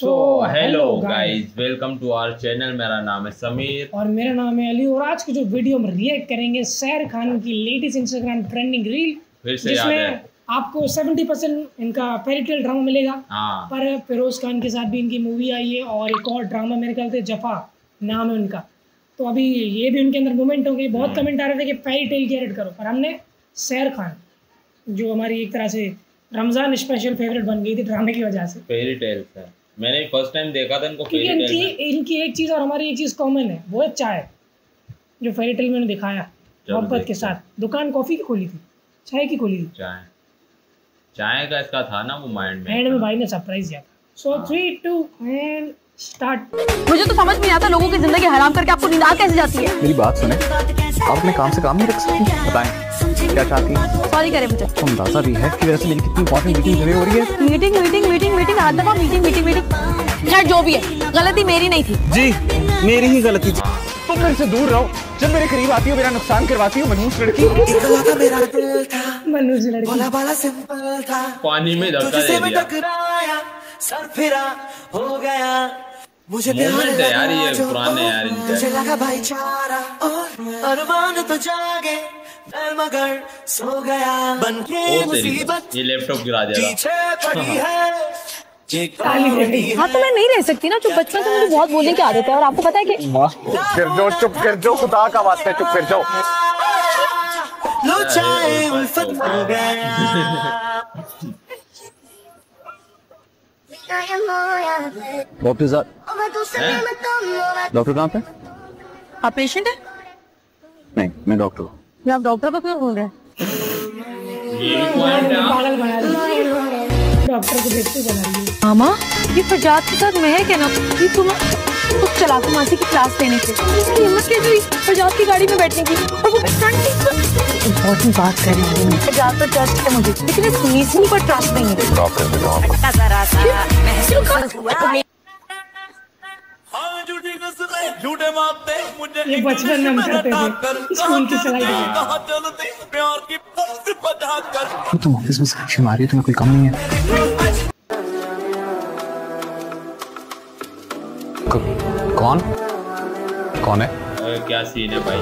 So hello guys, welcome to our channel. मेरा नाम है समीर और मेरा नाम है अली। और आज की जो वीडियो हम रिएक्ट करेंगे शाहरुख खान की लेटेस्ट इंस्टाग्राम ट्रेंडिंग रील, फिर से जिसमें आपको 70% इनका फेरी टेल ड्रामा मिलेगा। पर फिरोज खान के साथ भी इनकी मूवी आई है और एक और ड्रामा मेरे ख्याल से जफा नाम है उनका। तो अभी ये भी उनके अंदर मूवमेंट हो गई। बहुत कमेंट आ रहे थे कि फेरी टेल की एडिट करो, पर हमने शाहरुख खान जो हमारी एक तरह से रमजान स्पेशल फेवरेट बन गई थी ड्रामे की वजह से, फेरी टेल सर मैंने फर्स्ट टाइम देखा था इनको। फेरी टेल इनकी एक चीज़ और हमारी एक चीज़ कॉमन है, वो है चाय, जो फेरी टेल में दिखाया मोहब्बत के साथ। दुकान कॉफ़ी की खोली थी, चाय की खोली थी। चाय का इसका था ना वो माइंड में भाई ने सरप्राइज दिया था। So 3, 2 and start. मुझे तो समझ नहीं आता लोगों की जिंदगी हराम करके आपको नींद आ कैसे जाती है। मेरी बात सुने, आप अपने काम से काम नहीं रख सकते, बताएं क्या चाहती हैं। सॉरी करें मुझे, तुम अंदाजा भी है कि वैसे मेरी कितनी इंपॉर्टेंट मीटिंग हो रही है। मीटिंग मीटिंग मीटिंग मीटिंग आधा बार मीटिंग मीटिंग मीटिंग। यार जो भी है गलती मेरी नहीं थी जी, मेरी ही गलती थी। तुम मेरे से दूर रहो, जब मेरे करीब आती हो मेरा नुकसान करवाती हो। मनोज लड़की, मनोज लड़की पानी में धक्का दे दिया, सर फिरा हो गया। मुझे यार ये पुराने यार, मुझे लगा भाई चारा और अरमान तो जागे मगर सो गया। बनके मुसीबत ये लैपटॉप गिरा दिया। हाँ तो मैं नहीं रह सकती ना, चुप। बचपन से मुझे बहुत बोलने की आदत है और आपको पता है कि फिर जो चुप कर जाओ, खुदा का वास्ता चुप कर जाओ। लो चाहे उल्फत हो गया। डॉक्टर साहब, डॉक्टर कहाँ पे? आप पेशेंट हैं? नहीं, मैं डॉक्टर हूँ। आप डॉक्टर को क्यों बोल रहे हैं? डॉक्टर को देखते बना मामा, ये प्रजात के साथ महक है ना। ये तुम चलाकू मासी की क्लास लेने की हिम्मत कैसे प्रजात की गाड़ी में बैठने की। और वो इम्पोर्टेंट बात कर रही हूँ, प्रजात पर ट्रस्ट है मुझे, लेकिन पुलिस पर ट्रस्ट नहीं है। झूठे मारते मुझे ये बचपन में करते थे स्कूल की सगाई में प्यार की पोस्ट बता कर। तुम ऑफिस में साक्षी मारी, तुम्हें कोई कम नहीं है। कौन कौन है? क्या सीन है भाई?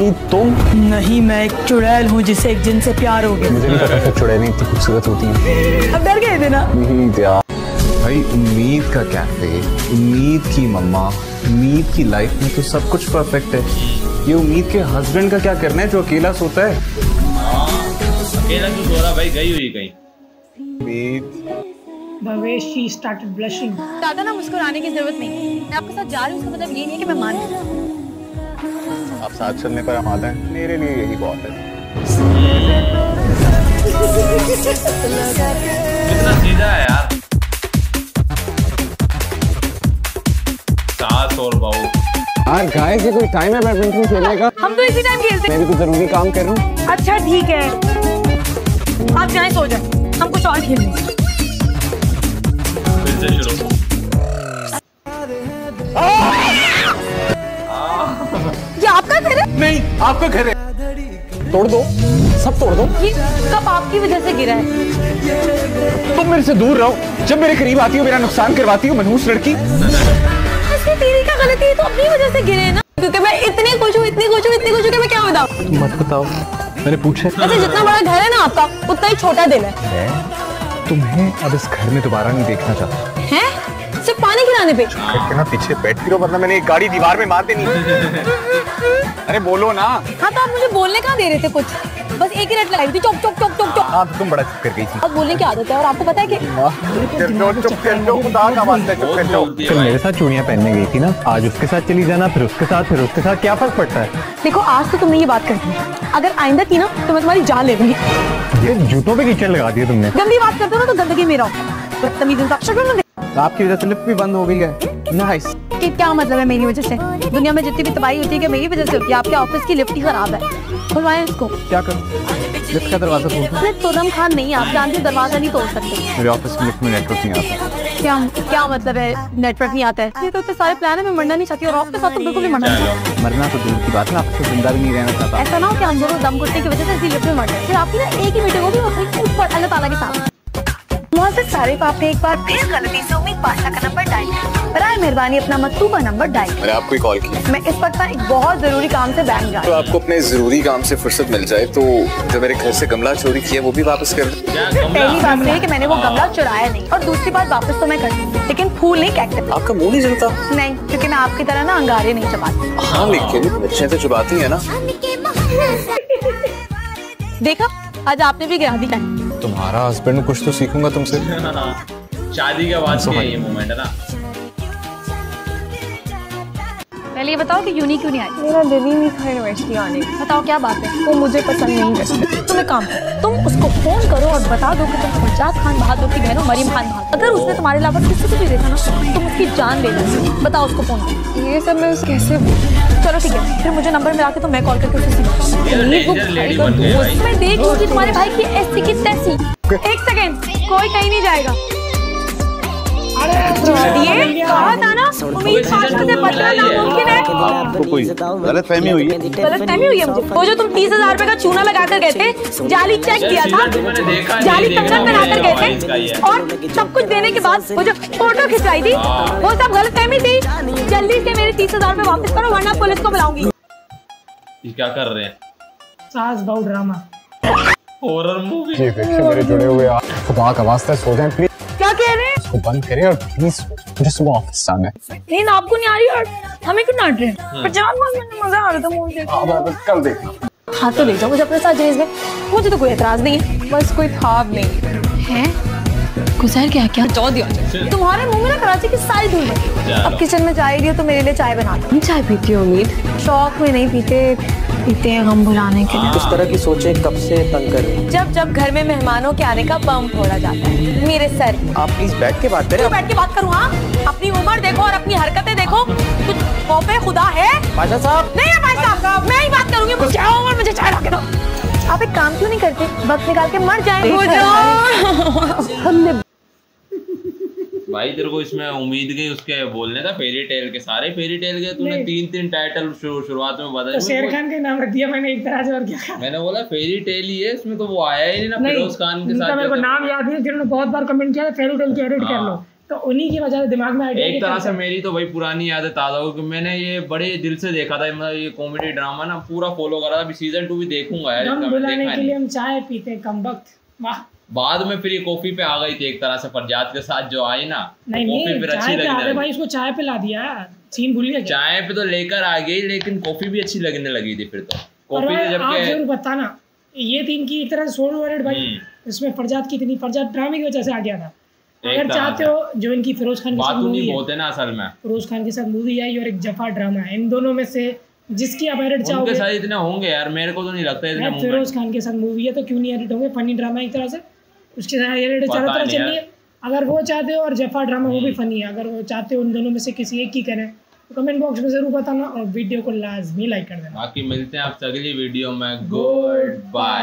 ये तुम नहीं, मैं एक चुड़ैल हूँ जिसे एक जिन से प्यार हो गया। मुझे नहीं पता था चुड़ैलें इतनी खूबसूरत होती हैं। अब डर गए थे ना? नहीं यार भाई, उम्मीद का कैफे, उम्मीद की मम्मा, उम्मीद की लाइफ में तो सब कुछ परफेक्ट है। ये उम्मीद के हस्बैंड का क्या करना है जो अकेला सोता है? अकेला क्यों सो रहा भाई, गई हुई कहीं। She started blushing. दादा ना मुस्कुराने की जरूरत नहीं, मैं आपके साथ जा रही हूँ उसका मतलब ये नहीं है कि मैं मान गई। आप साथ चलने पर आमादा हैं, मेरे लिए यही बहुत है। कितना सीधा है यार, सास और बहू। यार गाइस, ये कोई टाइम है बैडमिंटन खेलने का? हम तो इसी टाइम खेलते हैं। मैं भी कुछ जरूरी काम कर रहा हूँ। अच्छा ठीक है, आप जाएं सो जाएं, हम कुछ और खेलेंगे। ये आपका घर है? नहीं, आपका घर है। तोड़ दो, सब तोड़ दो। ये कब आपकी वजह से गिरा है? तुम मेरे से दूर रहो, जब मेरे करीब आती हो मेरा नुकसान करवाती हो। मनहूस लड़की, तेरी क्या गलती है? तो अपनी वजह से गिरे ना, क्योंकि मैं इतनी खुश हूँ, इतनी खुश हूँ, इतनी खुश हूँ कि मैं क्या बताऊँ। मत बताओ, मैंने पूछा। अच्छा जितना बड़ा घर है ना आपका, उतना ही छोटा दिल है। तुम्हें अब इस घर में दोबारा नहीं देखना चाहता है। सिर्फ पानी गिराने पे ना पीछे बैठती रहो, वरना मैंने एक गाड़ी दीवार में मार देनी। अरे बोलो ना। हाँ तो आप मुझे बोलने कहाँ दे रहे थे? कुछ बस एक ही रेड लाइट थी, चौक चौक चौक चौक चौक। आप तुम बड़ा चुप कर गई थी। अब बोलने की आदत है और आपको पता है कि तुम मेरे साथ चूड़ियाँ पहनने गई थी ना, आज उसके साथ चली जाना, फिर उसके साथ, फिर उसके साथ, क्या फर्क पड़ता है? देखो आज तो तुमने ये बात कर दी, अगर आइंदा की ना तो मैं तुम्हारी जान ले दूंगी। जूतों पे कीचड़ लगा दिया तुमने। गंदी बात करते हो ना तो गंदगी मेरा आपकी वजह से लिप भी बंद हो गई है। नाइस। कि क्या मतलब है मेरी वजह से? दुनिया में जितनी भी तबाही होती है मेरी वजह से होती है। आपके ऑफिस की लिफ्ट ही खराब है, खुलवाएं उसको। क्या करूं, लिफ्ट का दरवाजा तोड़ना? तोदम खान नहीं, आप जानते हो दरवाजा नहीं तोड़ सकते। मेरे ऑफिस की लिफ्ट में नेटवर्क नहीं आता। क्या मतलब है नेटवर्क नहीं आता है? ये तो सारे प्लान है, मैं मरना नहीं चाहती और आपके साथ तो बिल्कुल भी मरना नहीं। मरना तो दूर की बात है, आपको जिंदा भी नहीं रहना चाहता। ऐसा ना हो कि हम दोनों दम घुटने की वजह से इसी लिफ्ट में मर जाए। फिर आपकी ना एक ही मीटिंग होगी, अल्लाह ताला के साथ। मोहसिन सारिफ, आपने एक बार फिर गलती से उम्मीद पाशा का नंबर डायल किया। बराए मेहरबानी अपना मकतूबा नंबर डायल किया। आपको कॉल किया। मैं इस वक्त एक बहुत जरूरी काम से बैंक जा रही हूं। तो आपको अपने जरूरी काम से फुर्सत मिल जाए तो जो मेरे घर से गमला चोरी किया वो भी वापस कर दो। पहली बात ये कि मैंने वो गमला चुराया नहीं, और दूसरी बात वापस तो मैं कर दूंगी, लेकिन फूल नहीं, कैक्टस। आपका मुँह नहीं जलता? नहीं, क्योंकि मैं आपकी तरह ना अंगारे नहीं चबाती। हाँ, लेकिन बच्चे तो चबाती है ना। देखा, आज आपने भी गिरा दी। तुम्हारा हस्बैंड कुछ तो सीखूंगा तुमसे। शादी के बाद ये मोमेंट है ना। पहले ये बताओ कि यूनी क्यों नहीं आई? मेरा दिल ही नहीं था यूनिवर्सिटी आने। बताओ क्या बात है? वो मुझे पसंद नहीं करती। तुम एक काम करो, तुम उसको फोन करो और बता दो कि तुम फरजाद खान बहादुर की बहनों मरीम खान बहादुर, अगर उसने तुम्हारे अलावा किसी को भी देखा ना तुम उसकी जान ले लो। बताओ उसको फोन। ये सब मैं कैसे? चलो ठीक है, फिर मुझे नंबर मिला के तो मैं कॉल करके उससे देख लूँगी तुम्हारे भाई की ऐसी की तैसी। एक सेकेंड, कोई कहीं नहीं जाएगा। ये कहा था ना उम्मीद पाशा से बचना नामुमकिन है। आपको कोई गलतफहमी हुई है? गलतफहमी हुई है मुझे। वो जो तुम 30,000 रुपए का चूना लगाकर गए थे, जाली चेक दिया था, जाली कंगन बनाकर गए थे, और सब कुछ देने के बाद वो जो फोटो खिंचवाई थी वो सब गलतफहमी थी। जल्दी से मेरे 30,000 रुपए वापस करो वरना पुलिस को बुलाऊंगी। क्या कर रहे हैं? सास बहू ड्रामा, हॉरर मूवी। ये देखिए मेरे जुड़े हुए आप, खुदा का वास्ता सो जाएं प्लीज। क्या कह रहे हैं? इसको बंद करें और प्लीज मुझे सुबह ऑफिस आना है। नहीं आपको नहीं आ रही और हमें क्यों डांट रहे हैं? पर जान माल में मजा आ रहा था मूवी देखने। कल देखना। हाँ तो ले जाओ मुझे अपने साथ जहेज में, मुझे तो कोई एतराज नहीं है, बस कोई ख्वाब नहीं है। गुजर क्या क्या चौ दिया तुम्हारे मुँह में ना कराची की सारी धूल है। अब किचन में चाय दियो तो मेरे लिए चाय बना दो। चाय पीती हो उम्मीद? शौक में नहीं पीते, पीते हैं हम बुलाने के लिए। इस तरह की सोचे कब से तंग कर रही हैं? जब जब घर में मेहमानों के आने का बम फोड़ा जाता है मेरे सर। आप प्लीज बैठ के बात करें। बैठ के बात करूँ? हाँ, अपनी उम्र देखो और अपनी हरकतें देखो। कुछ खौफे खुदा है पाशा साहब? नहीं है पाशा साहब, मैं ही बात करूँगी। क्या उम्र, मुझे चाय ला के दो। आप एक काम क्यों नहीं करते, वक्त निकाल के मर जाएंगे। भाई तेरे को इसमें उम्मीद गई उसके बोलने का। फेरी टेल के सारे फेरी टेल के तूने तीन टाइटल शुरुआत में बदल तो शेर खान के नाम रख दिया मैंने एक तरह से। और क्या मैंने बोला फेरी टेल ही है इसमें, तो वो आया ही नहीं ना फिरोज खान के साथ। मेरे को नाम याद है जिन्होंने बहुत बार कमेंट किया फेरी टेल के एडिट कर लो, तो उन्हीं की वजह से दिमाग में आइडिया। एक तरह से मेरी तो भाई पुरानी याद है ताज़ा हो कि मैंने ये बड़े दिल से देखा था, मतलब ये कॉमेडी ड्रामा ना पूरा फॉलो करा था। अभी सीजन 2 भी देखूंगा यार। हम चाय पीते कम वक्त, वाह। बाद में फिर ये कॉफी पे आ गई थी एक तरह से फरजाद के साथ जो आई ना। नहीं कॉफी पे अच्छी लगी थी भाई, इसको चाय पे ला दिया। सीन भूल गया, चाय पे तो लेकर आ गई लेकिन कॉफी भी अच्छी लगने लगी थी फिर तो। कॉफी से जब आप जरूर बताना ये टीम की एक तरह से सोल वर्ड भाई, इसमें फरजाद की इतनी फरजाद ड्रामे की वजह से आ गया था। अगर चाहते हो जो इनकी फिरोज खान के साथ मूवी है ना, असल में फिरोज खान के साथ मूवी आई और एक जफा ड्रामा है, इन दोनों में से जिसकी आप एडिट चाहोगे इतने होंगे यार, मेरे को तो नहीं लगता इतने। फिरोज खान के साथ मूवी है तो क्यों नहीं एडिट होंगे? फनी ड्रामा एक तरह से, उसके साथ एडिट चारों तरफ चल रही है। अगर वो चाहते हो और जफा ड्रामा वो भी फनी है, अगर वो चाहते हो उन दोनों में से किसी एक की करें तो कमेंट बॉक्स में जरूर बताना और वीडियो को लाजमी लाइक कर देना। बाकी मिलते हैं आपसे अगली वीडियो में। Good bye.